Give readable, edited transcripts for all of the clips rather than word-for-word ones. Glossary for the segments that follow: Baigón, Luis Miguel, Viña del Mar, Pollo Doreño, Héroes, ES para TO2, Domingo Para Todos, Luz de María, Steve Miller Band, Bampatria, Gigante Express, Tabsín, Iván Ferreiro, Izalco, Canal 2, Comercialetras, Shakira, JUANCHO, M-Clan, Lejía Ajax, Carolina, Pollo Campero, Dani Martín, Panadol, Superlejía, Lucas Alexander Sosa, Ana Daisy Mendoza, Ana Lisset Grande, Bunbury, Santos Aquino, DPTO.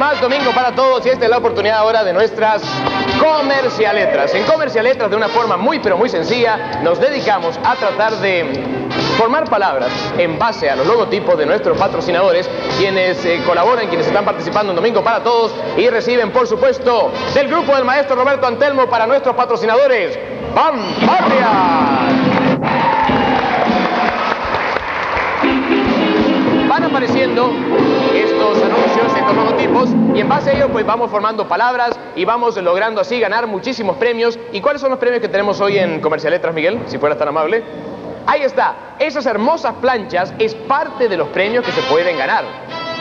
más domingo para todos y esta es la oportunidad ahora de nuestras Comercialetras. En Comercialetras, de una forma muy pero muy sencilla, nos dedicamos a tratar de formar palabras en base a los logotipos de nuestros patrocinadores, quienes colaboran, quienes están participando en Domingo para Todos y reciben, por supuesto, del grupo del maestro Roberto Antelmo para nuestros patrocinadores, Bampatria. Van apareciendo estos anuncios, estos logotipos, y en base a ello pues vamos formando palabras y vamos logrando así ganar muchísimos premios. ¿Y cuáles son los premios que tenemos hoy en Comercialetras, Miguel? Si fueras tan amable. Ahí está, esas hermosas planchas es parte de los premios que se pueden ganar,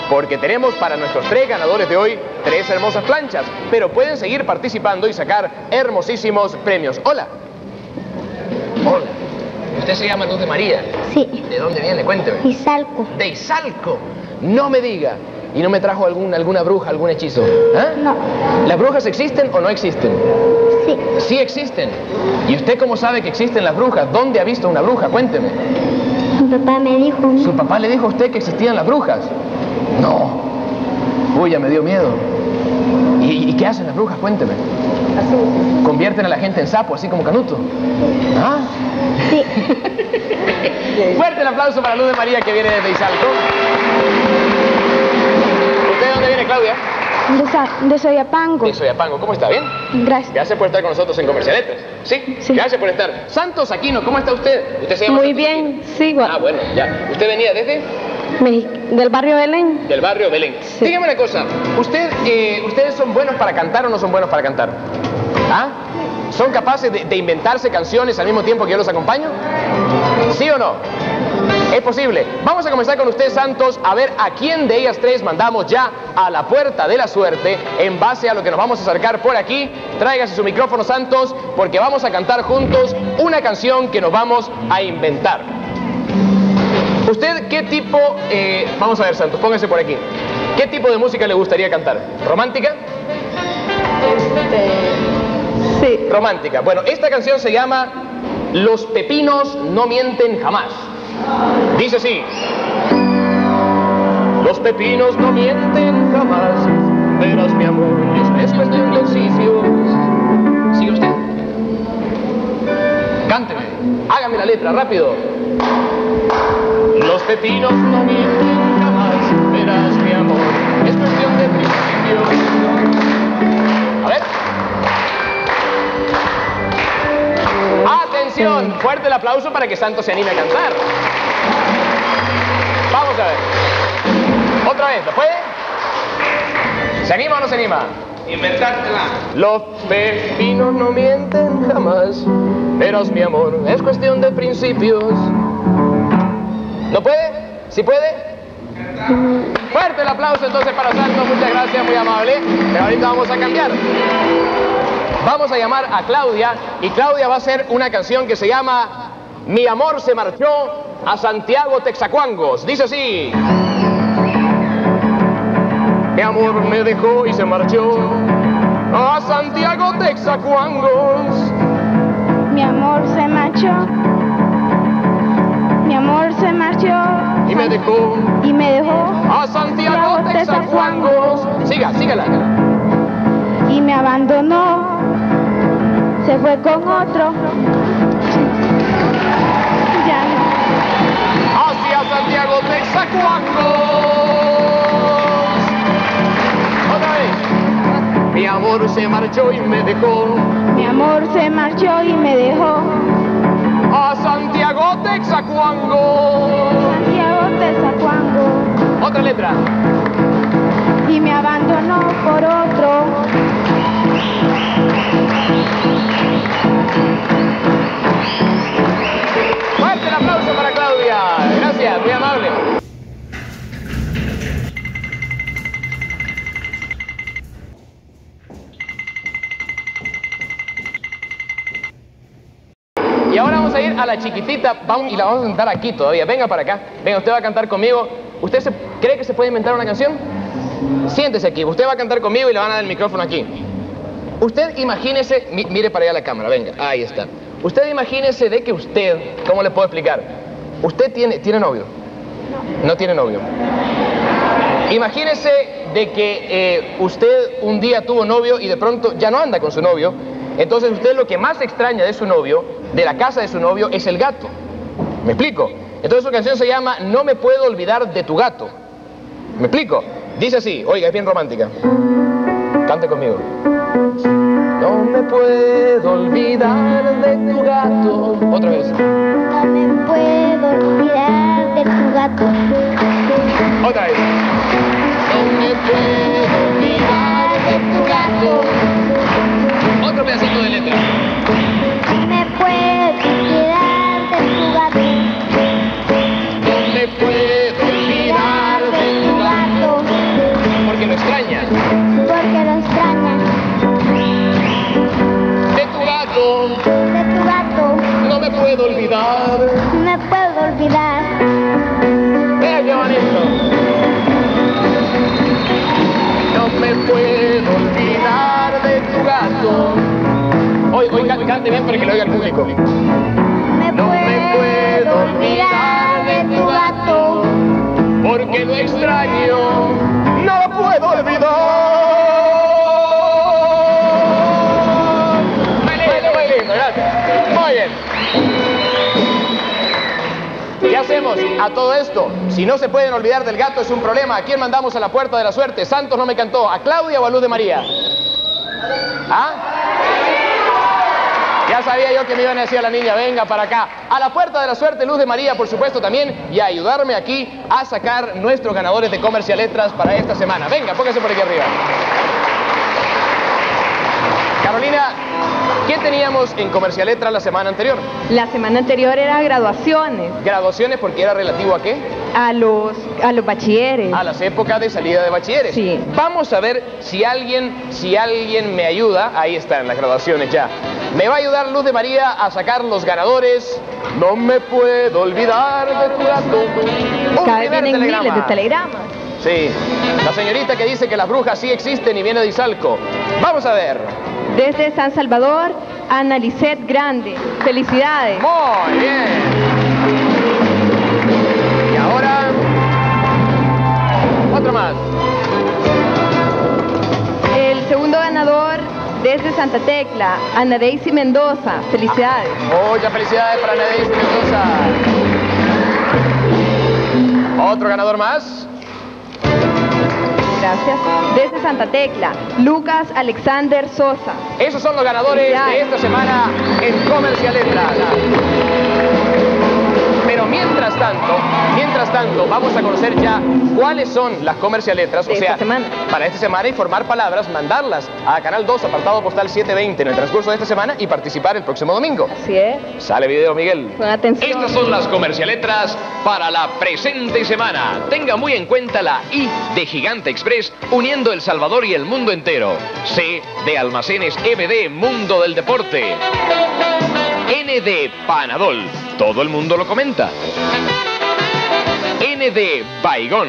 porque tenemos para nuestros tres ganadores de hoy tres hermosas planchas, pero pueden seguir participando y sacar hermosísimos premios. Hola. Hola. ¿Usted se llama Luz de María? Sí. ¿De dónde viene? Cuénteme. Izalco. ¿De Izalco? No me diga. ¿Y no me trajo alguna bruja, algún hechizo? ¿Ah? No. ¿Las brujas existen o no existen? Sí. Sí existen. ¿Y usted cómo sabe que existen las brujas? ¿Dónde ha visto una bruja? Cuénteme. Mi papá me dijo. ¿Su papá le dijo a usted que existían las brujas? No. Uy, ya me dio miedo. ¿Y qué hacen las brujas? Cuénteme. Así. ¿Convierten a la gente en sapo, así como Canuto? ¿Ah? Sí. Fuerte el aplauso para Luz de María, que viene desde Izalco. ¿Usted de dónde viene, Claudia? De Soyapango. De Soyapango. ¿Cómo está? ¿Bien? Gracias. Gracias por estar con nosotros en Comercialetras. ¿Sí? Sí. Gracias por estar. Santos Aquino, ¿cómo está usted? ¿Usted se llama Muy Santos bien, Aquino? Sí. Bueno. Ah, bueno, ya. ¿Usted venía desde...? Del barrio Belén. Del barrio Belén. Sí. Dígame una cosa, ¿ustedes son buenos para cantar o no son buenos para cantar? ¿Ah? ¿Son capaces de inventarse canciones al mismo tiempo que yo los acompaño? ¿Sí o no? Es posible. Vamos a comenzar con usted, Santos, a ver a quién de ellas tres mandamos ya a la puerta de la suerte en base a lo que nos vamos a acercar por aquí. Tráigase su micrófono, Santos, porque vamos a cantar juntos una canción que nos vamos a inventar. ¿Usted qué tipo, vamos a ver, Santos, póngase por aquí, qué tipo de música le gustaría cantar? ¿Romántica? Sí. Romántica. Bueno, esta canción se llama Los pepinos no mienten jamás. Dice así. Los pepinos no mienten jamás, verás mi amor, es cuestión de oficio. ¿Sigue usted? Cánteme, hágame la letra, rápido. Los pepinos no mienten jamás, verás mi amor, es cuestión de principio. A ver. ¡Atención! Fuerte el aplauso para que Santos se anime a cantar. Vamos a ver. Otra vez, ¿lo puede? ¿Se anima o no se anima? Inventártela. Los pepinos no mienten jamás, verás mi amor, es cuestión de principios. ¿No puede? ¿Sí puede? Fuerte el aplauso entonces para Santos, muchas gracias, muy amable. Pero ahorita vamos a cambiar. Vamos a llamar a Claudia y Claudia va a hacer una canción que se llama Mi amor se marchó a Santiago Texacuangos. Dice así. Mi amor me dejó y se marchó a Santiago Texacuangos. Mi amor se marchó. Mi amor se marchó. Y me dejó. Y me dejó a Santiago Texacuangos. Siga, sígala. Y me abandonó. Se fue con otro. Ya no. Hacia Santiago Texacuangos. Otra vez. Mi amor se marchó y me dejó. Mi amor se marchó y me dejó. A Santiago Texacuangos. Santiago Texacuangos. Otra letra. Y me abandonó por otro. Fuerte el aplauso para Claudia. Gracias, muy amable. Y ahora vamos a ir a la chiquitita, y la vamos a sentar aquí todavía. Venga para acá. Venga, usted va a cantar conmigo. ¿Usted cree que se puede inventar una canción? Siéntese aquí. Usted va a cantar conmigo y le van a dar el micrófono aquí. Usted imagínese, mire para allá la cámara, venga, ahí está. Usted imagínese de que usted, ¿cómo le puedo explicar? ¿Usted tiene novio? No. ¿No tiene novio? Imagínese de que usted un día tuvo novio y de pronto ya no anda con su novio. Entonces usted lo que más extraña de su novio, de la casa de su novio, es el gato. ¿Me explico? Entonces su canción se llama No me puedo olvidar de tu gato. ¿Me explico? Dice así, oiga, es bien romántica. Cante conmigo. No me puedo olvidar de tu gato. Otra vez. No me puedo olvidar de tu gato. Otra vez. No me puedo olvidar de tu gato. Otro pedacito de letra. No me puedo olvidar de tu gato. No me puedo olvidar de tu gato. Porque lo extrañas. Porque lo extrañas. De tu gato, no me puedo olvidar, no me puedo olvidar. Mira qué bonito. No me puedo olvidar de tu gato. Hoy cante bien para que lo oiga el público. No me puedo olvidar de tu gato, porque lo extraño, no lo puedo olvidar. ¿Qué hacemos a todo esto? Si no se pueden olvidar del gato es un problema. ¿A quién mandamos a la puerta de la suerte? Santos no me cantó. ¿A Claudia o a Luz de María? ¿Ah? Ya sabía yo que me iban a decir a la niña, venga para acá. A la puerta de la suerte, Luz de María, por supuesto, también. Y a ayudarme aquí a sacar nuestros ganadores de Comercialetras para esta semana. Venga, póngase por aquí arriba. Carolina, ¿qué teníamos en Comercialetras la semana anterior? La semana anterior era graduaciones. ¿Graduaciones porque era relativo a qué? A los bachilleres. A las épocas de salida de bachilleres. Sí. Vamos a ver si alguien me ayuda. Ahí están las graduaciones ya. Me va a ayudar Luz de María a sacar los ganadores. No me puedo olvidar de tu gato. Cada vez vienen miles de telegramas. Sí. La señorita que dice que las brujas sí existen y viene de Izalco. Vamos a ver. Desde San Salvador, Ana Lisset Grande. ¡Felicidades! ¡Muy bien! Y ahora, otro más. El segundo ganador desde Santa Tecla, Ana Daisy Mendoza. ¡Felicidades! Muchas felicidades para Ana Daisy Mendoza. ¿Otro ganador más? Gracias. Desde Santa Tecla, Lucas Alexander Sosa. Esos son los ganadores de esta semana en Comercialetras. Pero mientras tanto, vamos a conocer ya cuáles son las Comercialetras. O sea, para esta semana y formar palabras, mandarlas a Canal 2, apartado postal 720 en el transcurso de esta semana y participar el próximo domingo. Así es. Sale video, Miguel. Con atención. Estas son las Comercialetras para la presente semana. Tenga muy en cuenta la I de Gigante Express, uniendo El Salvador y el mundo entero. C de Almacenes MD, mundo del deporte. N de Panadol, todo el mundo lo comenta. N de Baigón,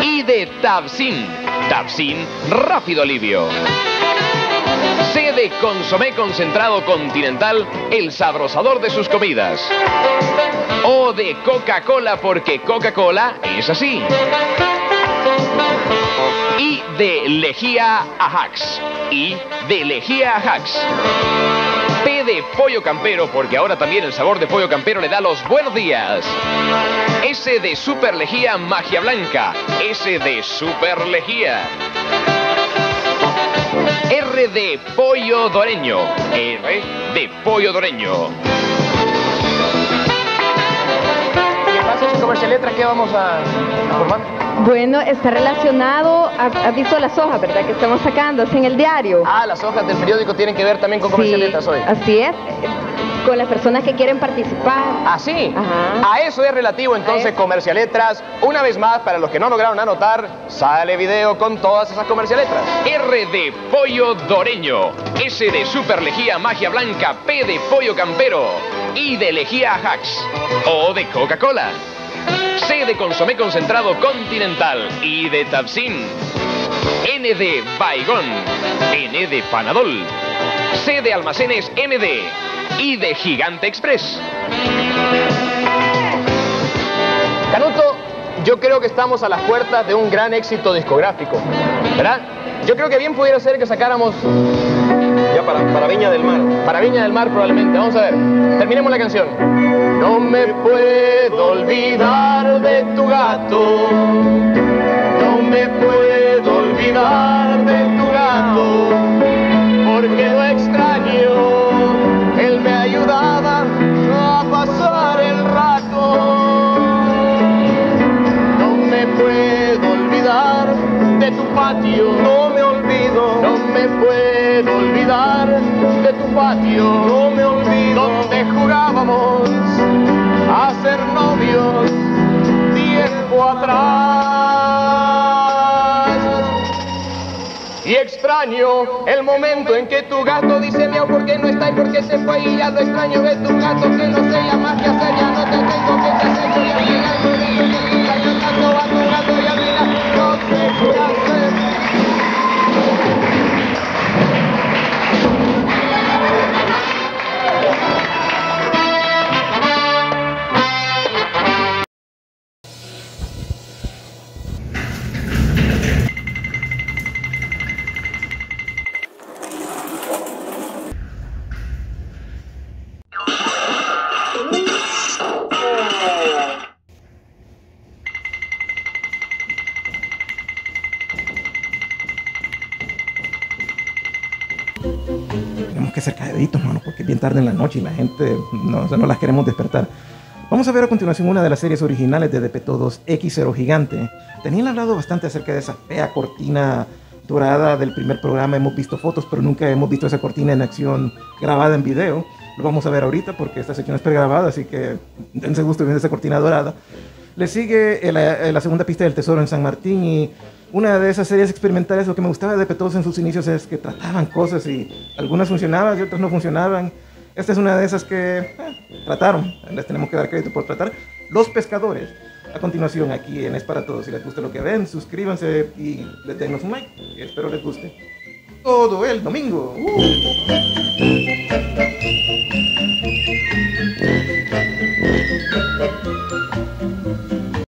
I de Tabsín, rápido alivio. C de Consomé Concentrado Continental, el sabrosador de sus comidas. O de Coca-Cola, porque Coca-Cola es así. Y de Lejía Ajax. P de Pollo Campero, porque ahora también el sabor de Pollo Campero le da los buenos días. S de Superlejía, magia blanca. R de Pollo Doreño. ¿Qué pasa si Comercialetras que vamos a formar? Bueno, está relacionado, has visto las hojas, ¿verdad? Que estamos sacando, así en el diario. Ah, las hojas del periódico tienen que ver también con Comercialetras hoy. Así es, con las personas que quieren participar. ¿Ah, sí? Ajá. A eso es relativo entonces Comercialetras. Una vez más, para los que no lograron anotar, sale video con todas esas Comercialetras. R de Pollo Doreño, S de Superlejía, magia blanca, P de Pollo Campero, I de Lejía Ajax, O de Coca-Cola. C de Consomé Concentrado Continental, I de Tabsín, N de Baigón, N de Panadol, C de Almacenes MD, I de Gigante Express. Canuto, yo creo que estamos a las puertas de un gran éxito discográfico, ¿verdad? Yo creo que bien pudiera ser que sacáramos... Ya para Viña del Mar. Para Viña del Mar probablemente. Vamos a ver. Terminemos la canción. No me puedo olvidar de tu gato. No me puedo olvidar de tu gato. Porque lo extraño. Él me ayudaba a pasar el rato. No me puedo olvidar de tu patio. No me olvido. No me puedo olvidar de tu patio, no me olvido, donde jugábamos a ser novios tiempo atrás. Y extraño el momento en que tu gato dice miau porque no está y porque se fue, y ya lo extraño de tu gato que no sé ya más que hacer, ya no te tengo que te seco, y al final no digo que nunca yo tanto a tu gato y al final no te puedo hacer. Tarde en la noche y la gente no las queremos despertar. Vamos a ver a continuación una de las series originales de DPTO 2, X0 Gigante. Tenían hablado bastante acerca de esa fea cortina dorada del primer programa, hemos visto fotos pero nunca hemos visto esa cortina en acción grabada en video. Lo vamos a ver ahorita porque esta sección es pregrabada, así que dense gusto viendo esa cortina dorada. Le sigue la segunda pista del tesoro en San Martín, y una de esas series experimentales, lo que me gustaba de DPTO en sus inicios es que trataban cosas y algunas funcionaban y otras no funcionaban. Esta es una de esas que trataron, les tenemos que dar crédito por tratar. Los pescadores. A continuación aquí en Es Para Todos. Si les gusta lo que ven, suscríbanse y les denos un like. Espero les guste. Todo el domingo.